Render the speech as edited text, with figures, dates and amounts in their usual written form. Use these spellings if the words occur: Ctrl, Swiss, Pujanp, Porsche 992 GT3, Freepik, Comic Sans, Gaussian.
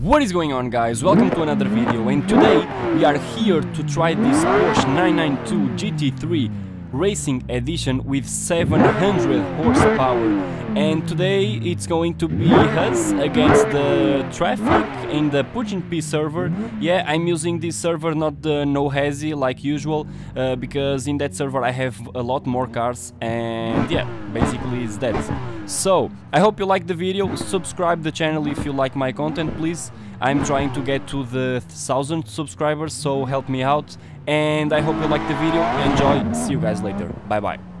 What is going on, guys? Welcome to another video, and today we are here to try this Porsche 992 GT3 Racing Edition with 700 horsepower. And today it's going to be us against the traffic in the Pujanp server. Yeah, I'm using this server, not the Nohazy like usual, because in that server I have a lot more cars, and yeah, basically it's that. So, I hope you like the video. Subscribe the channel if you like my content, please. I'm trying to get to the 1000 subscribers, so help me out. And I hope you like the video. Enjoy. See you guys later. Bye bye.